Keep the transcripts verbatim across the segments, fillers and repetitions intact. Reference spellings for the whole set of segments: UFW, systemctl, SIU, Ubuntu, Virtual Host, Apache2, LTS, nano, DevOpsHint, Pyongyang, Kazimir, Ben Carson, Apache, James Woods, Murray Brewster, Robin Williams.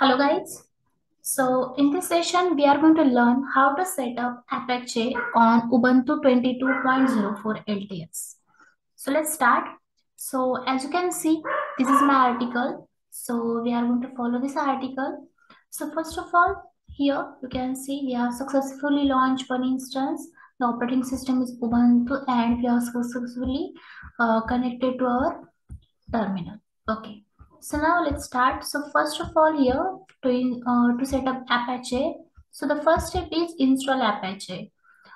Hello guys, so in this session we are going to learn how to set up Apache on Ubuntu twenty-two point oh four L T S. So let's start. So as you can see, this is my article. So we are going to follow this article. So first of all, here you can see we have successfully launched one instance. The operating system is Ubuntu and we are successfully uh, connected to our terminal. Okay. So now let's start. So first of all, here to uh, to set up Apache. So the first step is install Apache.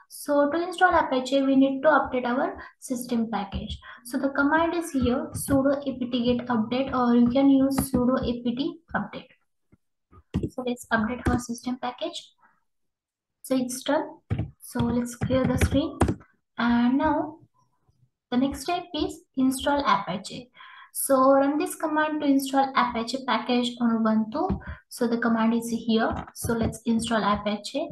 So to install Apache, we need to update our system package. So the command is here sudo apt-get update, or you can use sudo apt update. So let's update our system package. So it's done. So let's clear the screen. And now the next step is install Apache. So run this command to install Apache package on Ubuntu. So the command is here. So let's install Apache.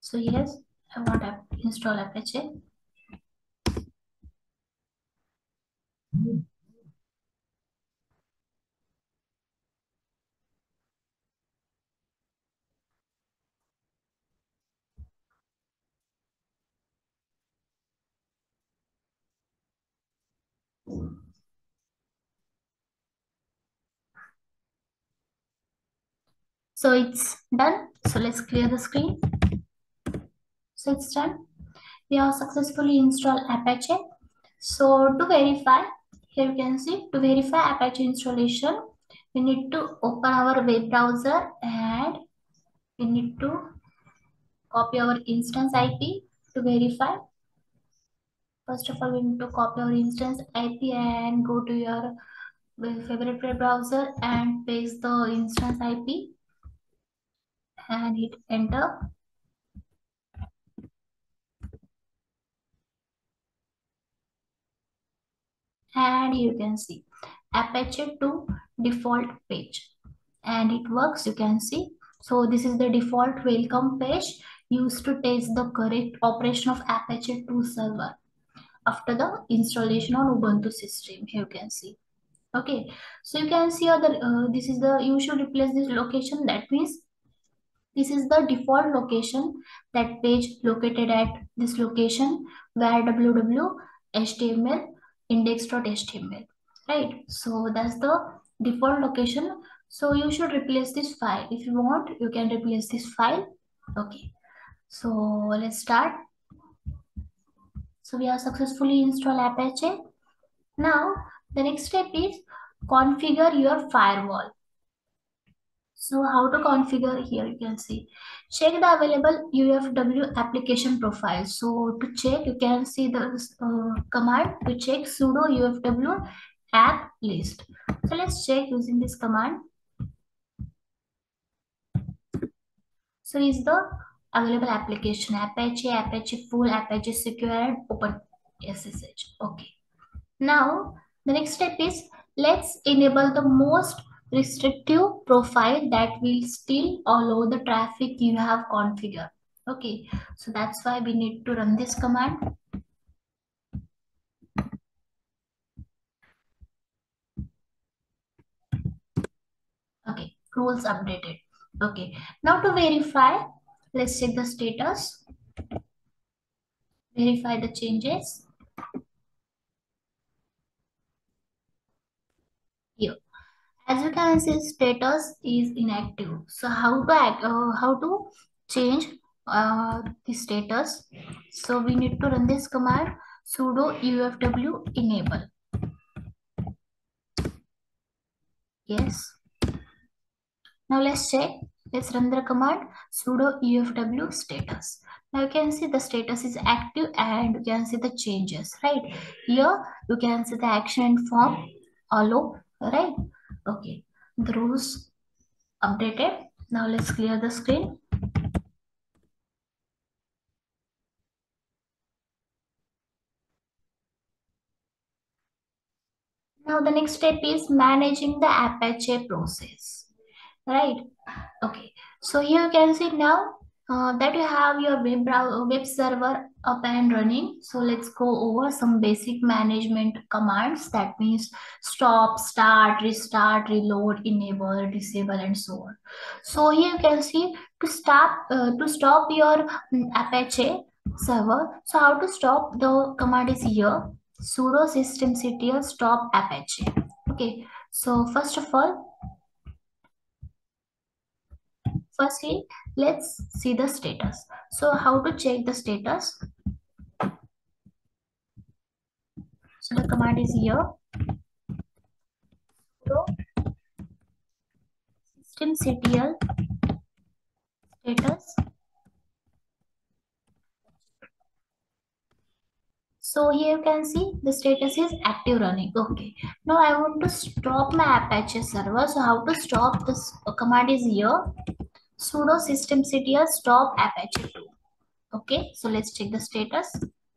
So yes, I want to install Apache. So it's done. So let's clear the screen. So it's done. We have successfully installed Apache. So to verify, here you can see, to verify Apache installation, we need to open our web browser and we need to copy our instance I P to verify. First of all, we need to copy our instance I P and go to your favorite web browser and paste the instance I P. And hit enter. And you can see Apache two default page. And it works, you can see. So this is the default welcome page used to test the correct operation of Apache two server after the installation on Ubuntu system. Here you can see. Okay. So you can see other, uh, this is the, you should replace this location. That means this is the default location, that page located at this location where www.html index.html, right? So that's the default location. So you should replace this file. If you want, you can replace this file. Okay. So let's start. So we have successfully installed Apache. Now the next step is configure your firewall. So how to configure, here you can see. Check the available U F W application profile. So to check, you can see the uh, command to check sudo U F W app list. So let's check using this command. So is the available application Apache, Apache full, Apache secure, and open S S H. Okay. Now the next step is let's enable the most restrictive profile that will still allow the traffic you have configured. Okay, so that's why we need to run this command. Okay, rules updated. Okay, now to verify, let's check the status. Verify the changes. Here. As you can see, status is inactive. So how to uh, how to change uh, the status? So we need to run this command sudo U F W enable. Yes. Now let's check. Let's run the command sudo U F W status. Now you can see the status is active and you can see the changes, right? Here you can see the action and form allow, right? Okay, the rules updated. Now let's clear the screen. Now the next step is managing the Apache process, right? Okay, so here you can see now uh, that you have your web browser, web server up and running. So let's go over some basic management commands. That means stop, start, restart, reload, enable, disable, and so on. So here you can see to stop uh, to stop your Apache server. So how to stop the command is here: sudo systemctl stop Apache. Okay. So first of all, firstly, let's see the status. So how to check the status? So the command is here. So systemctl status. So here you can see the status is active running. Okay. Now I want to stop my Apache server. So how to stop this command is here. Sudo systemctl stop Apache two. Okay, so let's check the status.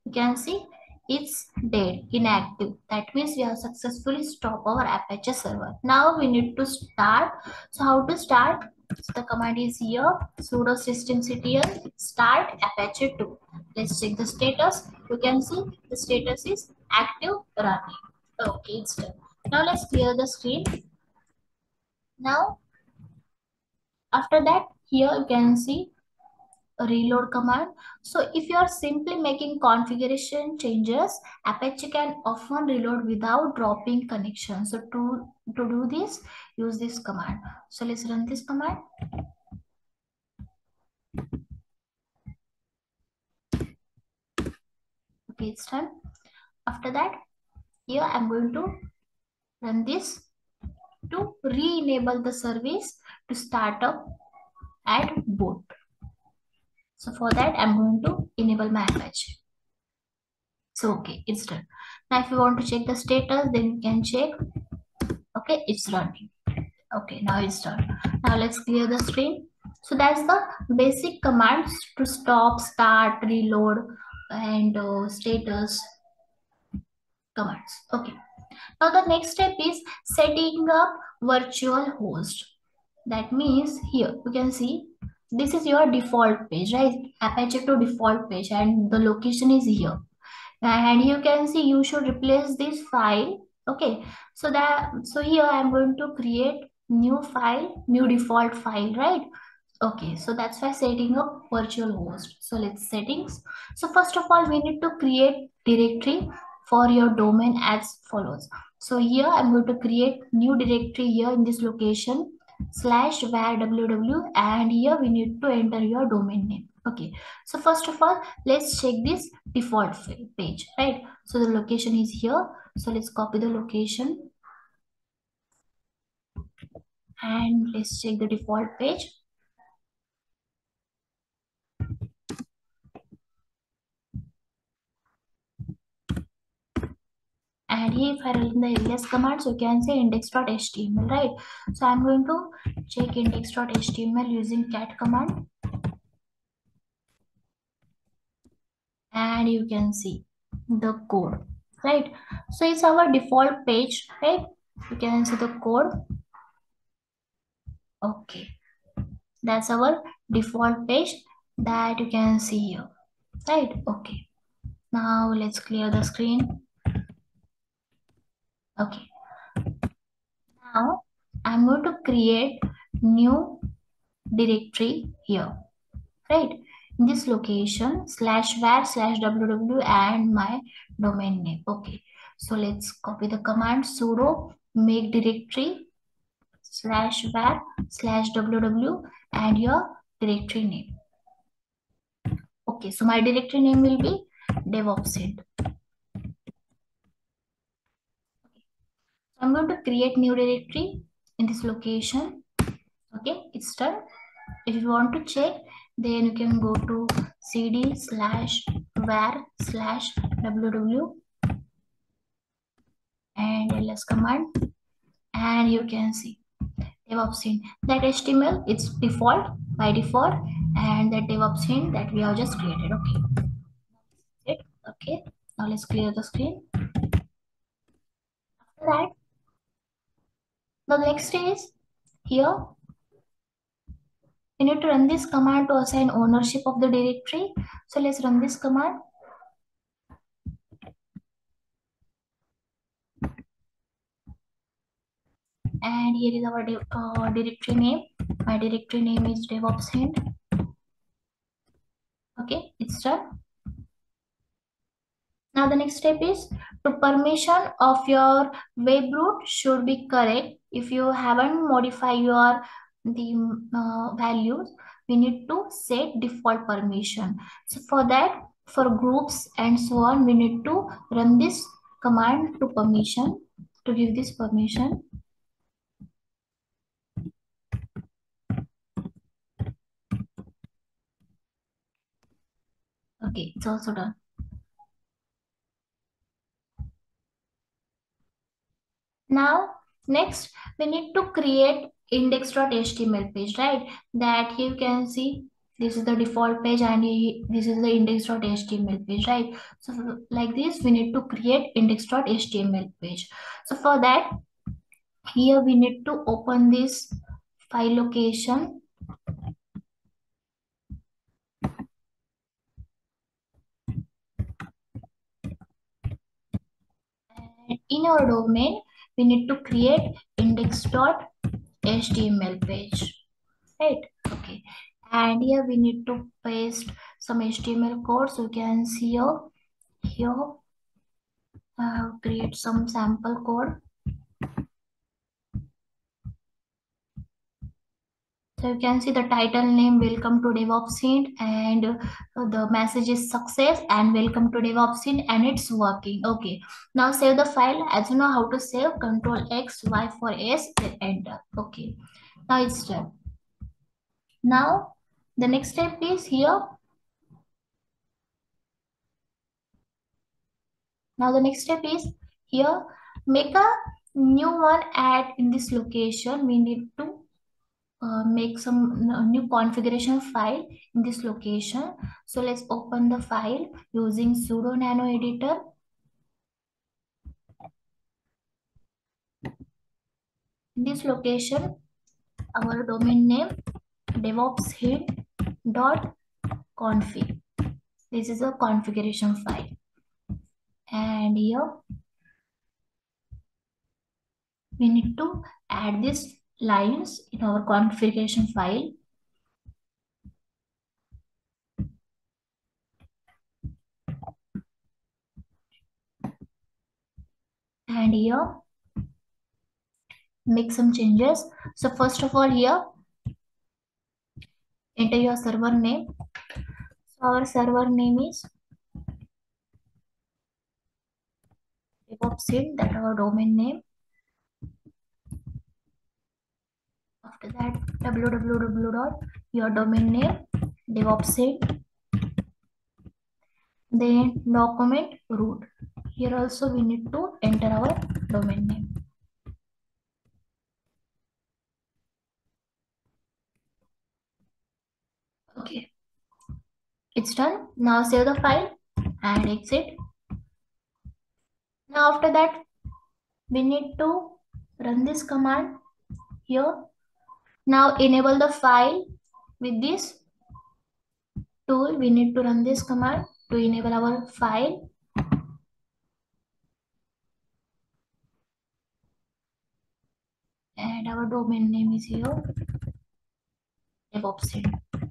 You can see it's dead, inactive. That means we have successfully stopped our Apache server. Now we need to start. So how to start? So the command is here: sudo systemctl start Apache two. Let's check the status. You can see the status is active running. Okay, it's done. Now let's clear the screen. Now, after that, here you can see a reload command. So if you are simply making configuration changes, Apache can often reload without dropping connection. So to, to do this, use this command. So let's run this command. Okay, it's done. After that, here I'm going to run this to re-enable the service to start up and boot. So for that, I'm going to enable my Apache. So okay, it's done. Now if you want to check the status, then you can check. Okay, it's running. Okay, now it's done. Now let's clear the screen. So that's the basic commands to stop, start, reload, and uh, status commands. Okay. Now the next step is setting up virtual host. That means here you can see this is your default page, right? Apache two default page, and the location is here. And you can see you should replace this file. Okay, so that so here I'm going to create new file, new default file, right? Okay, so that's why setting up virtual host. So let's settings. So first of all, we need to create directory for your domain as follows. So here I'm going to create new directory here in this location slash var www, and here we need to enter your domain name. Okay, so first of all, let's check this default page, right? So the location is here. So let's copy the location and let's check the default page. And here if I run the L S command, so you can say index dot H T M L, right? So I'm going to check index dot H T M L using cat command. And you can see the code, right? So it's our default page, right? You can see the code. Okay. That's our default page that you can see here, right? Okay. Now let's clear the screen. Okay, now I'm going to create new directory here, right? In this location slash var slash www and my domain name. Okay, so let's copy the command sudo make directory slash var slash www and your directory name. Okay, so my directory name will be DevOpsHint. I'm going to create new directory in this location. Okay, it's done. If you want to check, then you can go to cd slash var slash www and ls command, and you can see DevOpsHint. That H T M L, it's default by default, and that DevOpsHint that we have just created. Okay. Okay. Now let's clear the screen. After that, the next is here. You need to run this command to assign ownership of the directory. So let's run this command. here is our uh, directory name. My directory name is DevOpsHint. Okay, it's done. Now the next step is the permission of your web root should be correct. If you haven't modified your the uh, values, we need to set default permission. So for that, for groups and so on, we need to run this command to permission to give this permission. Okay, it's also done. Now, next, we need to create index dot H T M L page, right? That here you can see this is the default page and this is the index dot H T M L page, right? So like this, we need to create index dot H T M L page. So for that, here we need to open this file location. And in our domain, we need to create index dot H T M L page, right? Okay, and here we need to paste some H T M L code. So you can see here, here I have created some sample code. So you can see the title name, welcome to DevOpsHint, and the message is success and welcome to DevOpsHint, and it's working. Okay. Now save the file. As you know how to save, control X, Y for S, then enter. Okay. Now it's done. Now the next step is here. Now the next step is here. Make a new one at in this location. We need to Uh, make some new configuration file in this location. So let's open the file using sudo nano editor. In this location, our domain name devopshint dot conf. This is a configuration file. And here we need to add this lines in our configuration file. And here, make some changes. So first of all, here, enter your server name. So our server name is DevOpsHint, that our domain name. After that, www dot your domain name devopshint, then document root. Here also we need to enter our domain name. Okay, it's done. Now save the file and exit. Now after that, we need to run this command here. Now enable the file with this tool. We need to run this command to enable our file. And our domain name is here, DevOpsHint.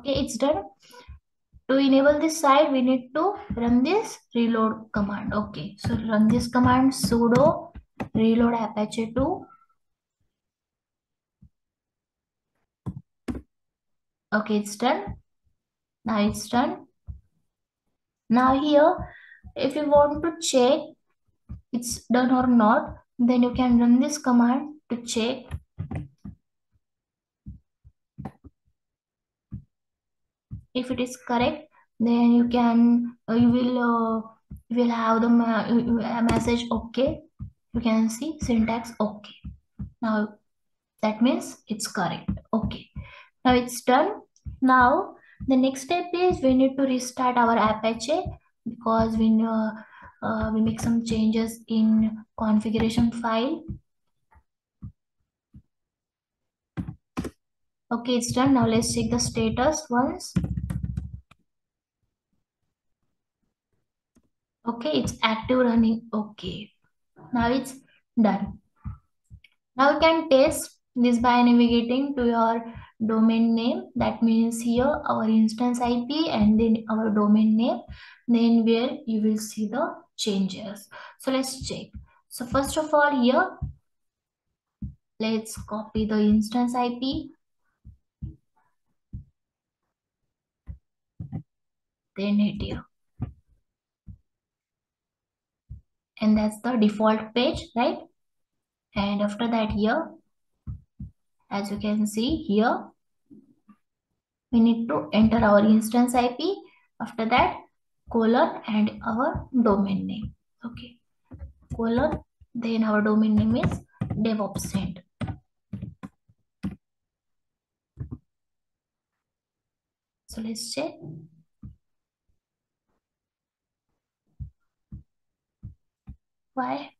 Okay, it's done. To enable this site, we need to run this reload command. Okay, so run this command sudo reload Apache two. Okay, it's done. Now it's done. Now here, if you want to check it's done or not, then you can run this command to check. If it is correct, then you can uh, you will uh, you will have the ma uh, message okay. You can see syntax okay. Now that means it's correct. Okay, now it's done. Now the next step is we need to restart our Apache because we know uh, we make some changes in configuration file. Okay, it's done. Now let's check the status once. Okay, it's active running. Okay, now it's done. Now you can test this by navigating to your domain name. That means here our instance I P and then our domain name. Then where you will see the changes. So let's check. So first of all here, let's copy the instance I P. Then it here. And that's the default page, right? And after that here, as you can see here, we need to enter our instance I P. After that, colon and our domain name. Okay, colon, then our domain name is DevOpsHint. So let's check. Why?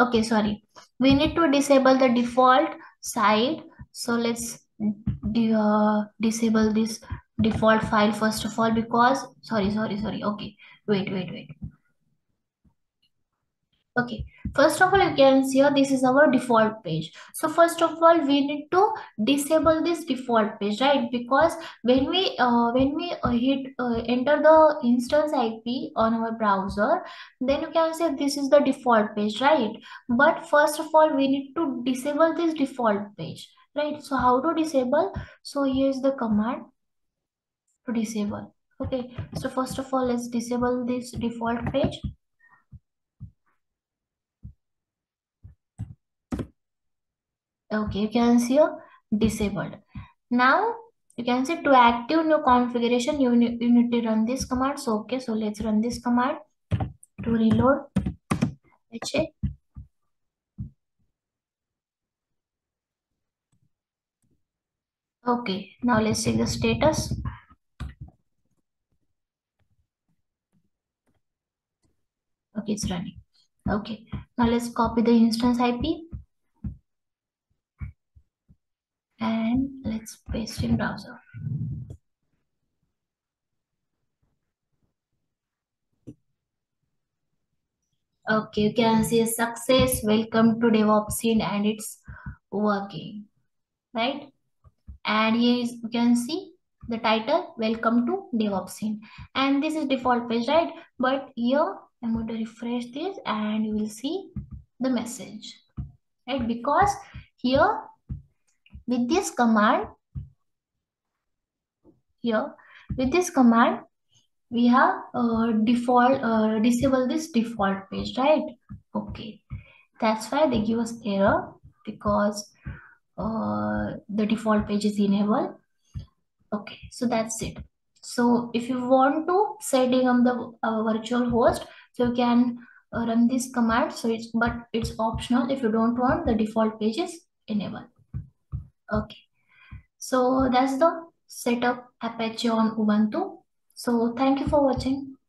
Okay, sorry. We need to disable the default site. So let's uh, disable this default file first of all because, sorry, sorry, sorry. Okay, wait, wait, wait. Okay, first of all, you can see here, this is our default page. So first of all, we need to disable this default page, right? Because when we uh, when we uh, hit uh, enter the instance I P on our browser, then you can say this is the default page, right? But first of all, we need to disable this default page, right? So how to disable? So here's the command to disable. Okay, so first of all, let's disable this default page. Okay, you can see here, disabled. Now, you can see to active new configuration, you need, you need to run this command. So, okay, so let's run this command to reload. Let's check. Okay, now let's check the status. Okay, it's running. Okay, now let's copy the instance I P. And let's paste in browser. Okay, you can see success. Welcome to DevOpsHint, and it's working, right? And here is, you can see the title, Welcome to DevOpsHint. And this is default page, right? But here I'm going to refresh this and you will see the message, right? Because here, with this command, here, with this command, we have uh, default, uh, disable this default page, right? Okay, that's why they give us error because uh, the default page is enabled. Okay, so that's it. So if you want to setting up the uh, virtual host, so you can uh, run this command. So it's, but it's optional if you don't want the default page is enabled. Okay, so that's the setup Apache on Ubuntu. So thank you for watching.